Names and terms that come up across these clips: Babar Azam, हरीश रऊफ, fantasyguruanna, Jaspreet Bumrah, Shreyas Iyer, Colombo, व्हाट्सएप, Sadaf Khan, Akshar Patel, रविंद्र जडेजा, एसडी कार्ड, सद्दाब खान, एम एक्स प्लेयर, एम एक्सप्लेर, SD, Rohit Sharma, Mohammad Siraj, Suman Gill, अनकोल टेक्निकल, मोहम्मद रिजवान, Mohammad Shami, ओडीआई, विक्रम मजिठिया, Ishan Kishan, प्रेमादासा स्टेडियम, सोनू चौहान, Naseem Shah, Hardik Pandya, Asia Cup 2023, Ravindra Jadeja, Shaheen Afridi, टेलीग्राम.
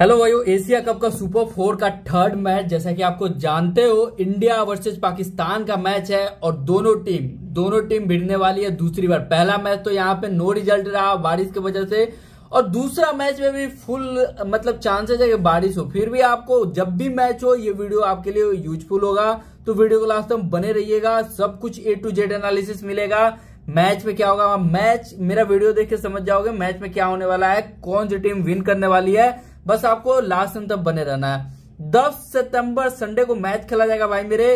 Hello भाइयों, Asia cup का super four का थर्ड मैच, जैसा कि आपको जानते हो, इंडिया वर्सेस पाकिस्तान का मैच है और दोनों टीम भिड़ने वाली है दूसरी बार। पहला मैच तो यहाँ पे नो रिजल्ट रहा बारिश की वजह से, और दूसरा मैच में भी फुल मतलब चांसेस है कि बारिश हो। फिर भी आपको जब भी मैच हो ये वीडियो आपके लिए यूजफुल होगा, तो वीडियो को लास्ट तक बने रहिएगा, सब कुछ ए टू जेड एनालिसिस मिलेगा। मैच में क्या होगा, मैच मेरा वीडियो देख के समझ जाओगे मैच में क्या होने वाला है, कौन सी टीम विन करने वाली है, बस आपको लास्ट टाइम तक बने रहना है। 10 सितंबर संडे को मैच खेला जाएगा भाई मेरे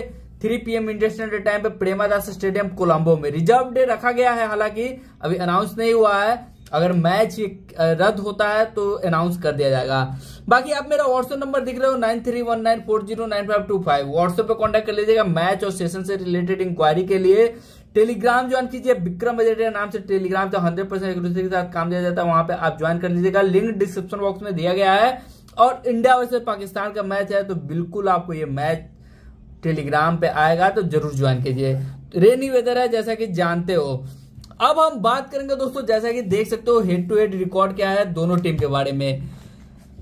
3 PM इंडियन स्टैंडर्ड टाइम पे प्रेमादासा स्टेडियम कोलंबो में। रिजर्व डे रखा गया है, हालांकि अभी अनाउंस नहीं हुआ है। अगर मैच रद्द होता है तो अनाउंस कर दिया जाएगा। बाकी आप मेरा व्हाट्सएप नंबर दिख रहे हो 9319409525, व्हाट्सएप पे कॉन्टेक्ट कर लीजिएगा मैच और सेशन से रिलेटेड इंक्वायरी के लिए। टेलीग्राम ज्वाइन कीजिए विक्रम मजिठिया नाम से, टेलीग्राम तो 100% एक्यूरेसी के साथ काम दिया जाता है, वहां पे आप ज्वाइन कर लीजिएगा, लिंक डिस्क्रिप्शन बॉक्स में दिया गया है। और इंडिया वर्सेस पाकिस्तान का मैच है तो बिल्कुल आपको ये मैच टेलीग्राम पे आएगा तो जरूर ज्वाइन कीजिए। रेनी वेदर है जैसा कि जानते हो। अब हम बात करेंगे दोस्तों, जैसा कि देख सकते हो हेड टू हेड रिकॉर्ड क्या है दोनों टीम के बारे में,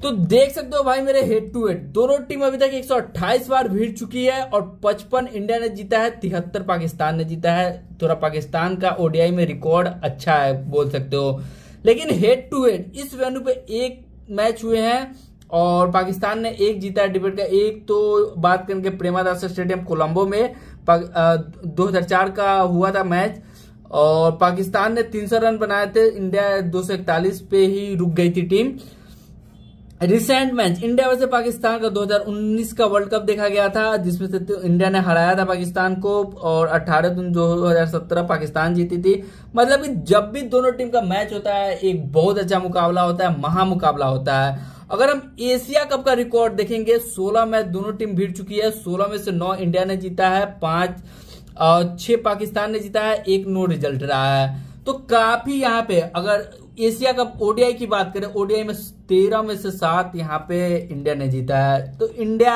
तो देख सकते हो भाई मेरे हेड टू हेड दोनों टीम अभी तक 128 बार भिड़ चुकी है और 55 इंडिया ने जीता है, 73 पाकिस्तान ने जीता है। थोड़ा पाकिस्तान का ओडीआई में रिकॉर्ड अच्छा है बोल सकते हो, लेकिन हेड टू हेड इस वेन्यू पे एक मैच हुए हैं और पाकिस्तान ने एक जीता है डिबेट का एक। तो बात करेंगे प्रेमादासा स्टेडियम कोलंबो में 2004 का हुआ था मैच और पाकिस्तान ने 300 रन बनाए थे, इंडिया 241 पे ही रुक गई थी team. Recent match India versus Pakistan का 2019 का वर्ल्ड कप देखा गया था, जिसमें से इंडिया ने हराया था पाकिस्तान को और 18 जून 2017 पाकिस्तान जीती थी। मतलब कि जब भी दोनों टीम का मैच होता है एक बहुत अच्छा मुकाबला होता है, महामुकाबला होता है। अगर हम एशिया कप का रिकॉर्ड देखेंगे 16 मैच दोनों टीम भिड़ चुकी है, 16 में से 9 इंडिया ने जीता है, 5-6 पाकिस्तान ने जीता है, 1 नो रिजल्ट रहा है। तो काफी यहाँ पे अगर एशिया कप ओडीआई की बात करें, ओडीआई में 13 में से 7 यहाँ पे इंडिया ने जीता है, तो इंडिया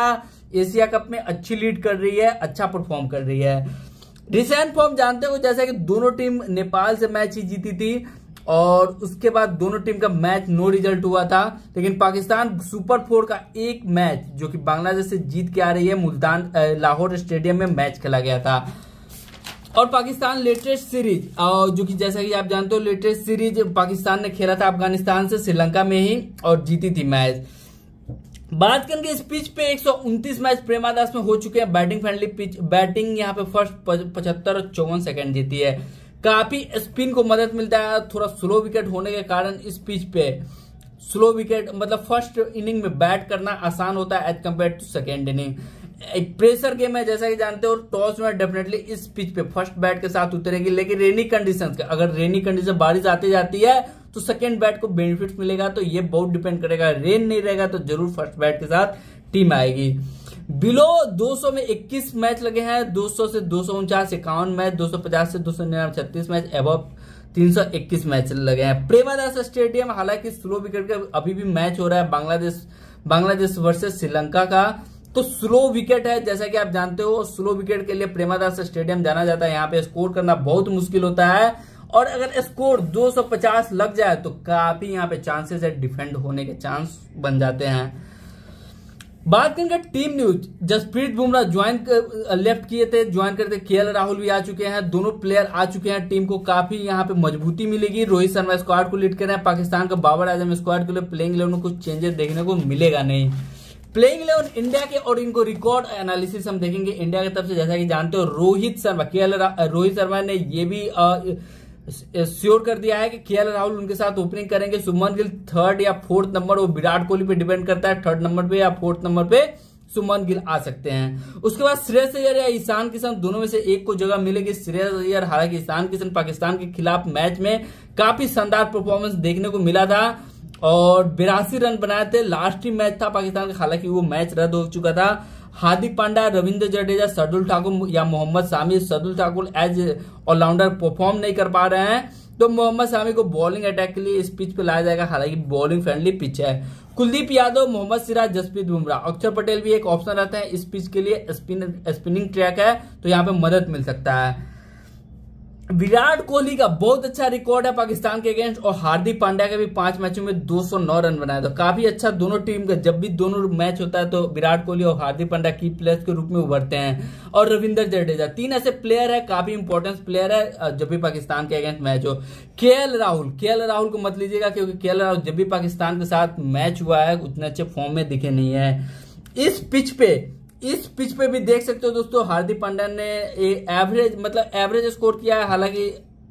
एशिया कप में अच्छी लीड कर रही है, अच्छा परफॉर्म कर रही है। रिसेंट फॉर्म जानते हो, जैसा कि दोनों टीम नेपाल से मैच ही जीती थी और उसके बाद दोनों टीम का मैच नो रिजल्ट हुआ था। लेकिन पाकिस्तान सुपर फोर का एक मैच जो कि बांग्लादेश से जीत के आ रही है, मुल्तान लाहौर स्टेडियम में मैच खेला गया था। और पाकिस्तान लेटेस्ट सीरीज जो कि जैसा कि आप जानते हो लेटेस्ट सीरीज पाकिस्तान ने खेला था अफगानिस्तान से, श्रीलंका में ही, और जीती थी मैच। बात करेंगे पिच पे 129 मैच प्रेमादास में हो चुके हैं, बैटिंग फ्रेंडली पिच, बैटिंग यहाँ पे फर्स्ट 75 और 54 सेकेंड जीती है। काफी स्पिन को मदद मिलता है, थोड़ा स्लो विकेट होने के कारण इस पिच पे स्लो विकेट मतलब फर्स्ट इनिंग में बैट करना आसान होता है as compare to second inning. एक प्रेशर गेम है जैसा कि जानते हो, टॉस में डेफिनेटली इस पिच पे फर्स्ट बैट के साथ उतरेगी, लेकिन रेनी कंडीशंस, अगर रेनी कंडीशन बारिश आती जाती है तो सेकेंड बैट को बेनिफिट मिलेगा, तो ये बहुत डिपेंड करेगा। रेन नहीं रहेगा तो जरूर फर्स्ट बैट के साथ टीम आएगी। बिलो 200 में 21 मैच लगे हैं, 200 से 249 51 मैच, 250 से 299 36 मैच, एबव 321 मैच लगे हैं। प्रेमादासा स्टेडियम हालांकि स्लो विकेट का अभी भी मैच हो रहा है, बांग्लादेश वर्सेस श्रीलंका का, तो स्लो विकेट है जैसा कि आप जानते हो, स्लो विकेट के लिए प्रेमादासा स्टेडियम जाना जाता है, यहाँ पे स्कोर करना बहुत मुश्किल होता है और अगर स्कोर 250 लग जाए तो काफी यहाँ पे चांसेस है डिफेंड होने के चांस बन जाते हैं। बात करेंगे team news, Jasprit Bumrah join left किए थे, ज्वाइन करते के.एल. राहुल भी आ चुके हैं, दोनों प्लेयर आ चुके हैं, टीम को काफी यहाँ पे मजबूती मिलेगी। रोहित शर्मा स्क्वाड को लीड कर रहे हैं, पाकिस्तान का बाबर आजम स्क्वाड के लिए प्लेइंग 11 में कुछ चेंजेस देखने को मिलेगा नहीं। प्लेइंग 11 इंडिया के और इनको रिकॉर्ड एनालिसिस हम देखेंगे। इंडिया की तरफ से जैसा कि जानते हो रोहित शर्मा ने ये भी श्योर कर दिया है कि के.एल. राहुल उनके साथ ओपनिंग करेंगे। सुमन गिल थर्ड या फोर्थ नंबर, वो विराट कोहली पे डिपेंड करता है, थर्ड नंबर पे या फोर्थ नंबर पे सुमन गिल आ सकते हैं। उसके बाद श्रेयस अय्यर या ईशान किशन, दोनों में से एक को जगह मिलेगी। श्रेयस अय्यर, हालांकि ईशान किशन पाकिस्तान के खिलाफ मैच में काफी शानदार परफॉर्मेंस देखने को मिला था और 82 रन बनाए थे, लास्ट ही मैच था पाकिस्तान का, हालांकि वो मैच रद्द हो चुका था। हार्दिक पांड्या, रविंद्र जडेजा, सदुल ठाकुर या Mohammed Shami, Shardul Thakur as allrounder perform नहीं कर पा रहे हैं, तो मोहम्मद शामी को बॉलिंग अटैक के लिए इस पिच पे लाया जाएगा, हालांकि बॉलिंग फ्रेंडली पिच है। कुलदीप यादव, मोहम्मद सिराज, जसप्रीत बुमराह, अक्षर पटेल भी एक ऑप्शन रहता है इस पिच के लिए, स्पिनिंग ट्रैक है तो यहाँ पे मदद मिल सकता है। विराट कोहली का बहुत अच्छा रिकॉर्ड है पाकिस्तान के अगेंस्ट, और हार्दिक पांड्या का भी 5 मैचों में 209 रन बनाए, तो काफी अच्छा दोनों टीम का जब भी दोनों मैच होता है तो विराट कोहली और हार्दिक पांड्या की प्लेयर्स के रूप में उभरते हैं। और रविंद्र जडेजा, 3 ऐसे प्लेयर है, काफी इंपॉर्टेंस प्लेयर है जब भी पाकिस्तान के अगेंस्ट मैच हो। के.एल. राहुल को मत लीजिएगा, क्योंकि के.एल. राहुल जब भी पाकिस्तान के साथ मैच हुआ है उतने अच्छे फॉर्म में दिखे नहीं है। इस पिच पे भी देख सकते हो दोस्तों, हार्दिक पांड्या ने एवरेज स्कोर किया है, हालांकि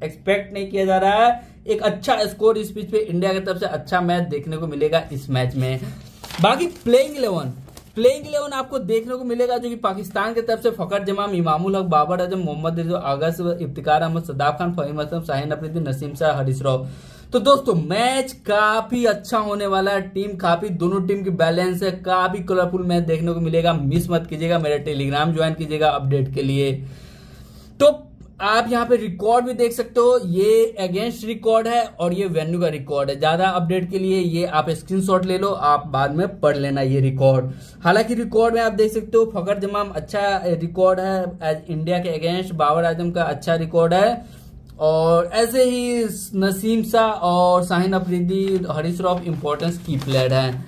एक्सपेक्ट नहीं किया जा रहा है एक अच्छा स्कोर इस पिच पे। इंडिया की तरफ से अच्छा मैच देखने को मिलेगा इस मैच में। बाकी प्लेइंग 11 आपको देखने को मिलेगा, जो कि पाकिस्तान की तरफ से फखर जमान, इमाम-उल-हक, बाबर आजम, मोहम्मद रिजवान, आगस इफ्तिखार अहमद, सदाफ खान, फहीम असलम, शाहीन अफरीदी, नसीम शाह, हरीश रऊफ। तो दोस्तों मैच काफी अच्छा होने वाला है, दोनों टीम की बैलेंस है, काफी कलरफुल मैच देखने को मिलेगा। मिस मत कीजिएगा, मेरा टेलीग्राम ज्वाइन कीजिएगा अपडेट के लिए। तो आप यहाँ पे रिकॉर्ड भी देख सकते हो, ये अगेंस्ट रिकॉर्ड है और ये वेन्यू का रिकॉर्ड है। ज्यादा अपडेट के लिए ये आप स्क्रीनशॉट ले लो, आप बाद में पढ़ लेना ये रिकॉर्ड। हालांकि रिकॉर्ड में आप देख सकते हो फखर जमान अच्छा रिकॉर्ड है एज इंडिया के अगेंस्ट, बाबर आजम का अच्छा रिकॉर्ड है, और ऐसे ही नसीम शाह और शाहीन अफरीदी, हरीश रऊफ इंपॉर्टेंस की प्लेयर हैं।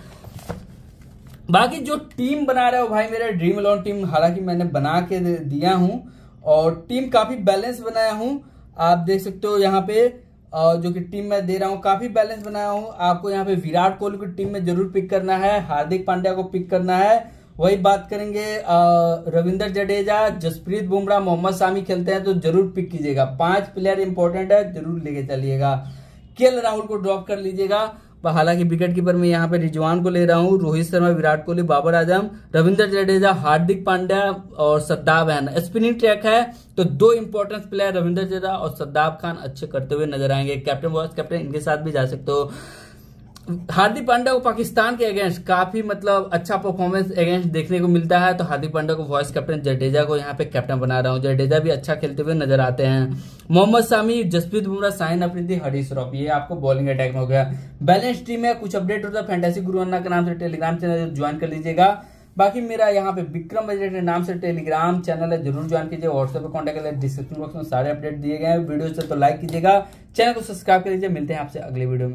बाकी जो टीम बना रहे हो भाई, मेरा ड्रीम इलेवन टीम हालांकि मैंने बना के दिया हूं, और टीम काफी बैलेंस बनाया हूं, आप देख सकते हो यहाँ पे जो कि टीम मैं दे रहा हूं, काफी बैलेंस बनाया हूं। आपको यहाँ पे विराट कोहली को टीम में जरूर पिक करना है, हार्दिक पांड्या को पिक करना है। वही बात करेंगे रविंद्र जडेजा, जसप्रीत बुमराह, मोहम्मद शामी खेलते हैं तो जरूर पिक कीजिएगा। 5 प्लेयर इंपॉर्टेंट है, जरूर लेके चलिएगा। के.एल. राहुल को ड्रॉप कर लीजिएगा, हालांकि विकेट कीपर में यहाँ पे रिजवान को ले रहा हूँ, रोहित शर्मा, विराट कोहली, बाबर आजम, रविंद्र जडेजा, हार्दिक पांड्या और सद्दाब है। स्पिनिंग ट्रैक है तो 2 इंपॉर्टेंस प्लेयर रविंद्र जडेजा और सद्दाब खान अच्छे करते हुए नजर आएंगे। कैप्टन वाइस कैप्टन इनके साथ भी जा सकते हो। हार्दिक पांड्या को पाकिस्तान के अगेंस्ट काफी अच्छा परफॉर्मेंस अगेंस्ट देखने को मिलता है, तो हार्दिक पांड्या को वॉइस कैप्टन, जडेजा को यहाँ पे कैप्टन बना रहा हूँ, जडेजा भी अच्छा खेलते हुए नजर आते हैं। मोहम्मद शामी, जसप्रीत बुमराह, शाहीन अफरीदी, हरीश रऊफ, ये आपको बॉलिंग अटैक में हो गया। बैलेंस टीम है, कुछ अपडेट होता है फैंटेसी गुरु अन्ना के नाम से टेलीग्राम चैनल ज्वाइन कर लीजिएगा। बाकी मेरा यहाँ पे विक्रम मजिठिया नाम से टेलीग्राम चैनल है, जरूर ज्वाइन कीजिए। व्हाट्सएप पर कॉन्टैक्ट कर, डिस्क्रिप्शन बॉक्स में सारे अपडेट दिए गए हैं। वीडियो से तो लाइक कीजिएगा, चैनल को सब्सक्राइब कर लीजिए। मिलते हैं आपसे अगले वीडियो में।